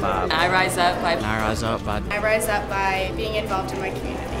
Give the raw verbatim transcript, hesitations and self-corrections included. up by. I rise up by. I rise up by. I rise up by being involved in my community.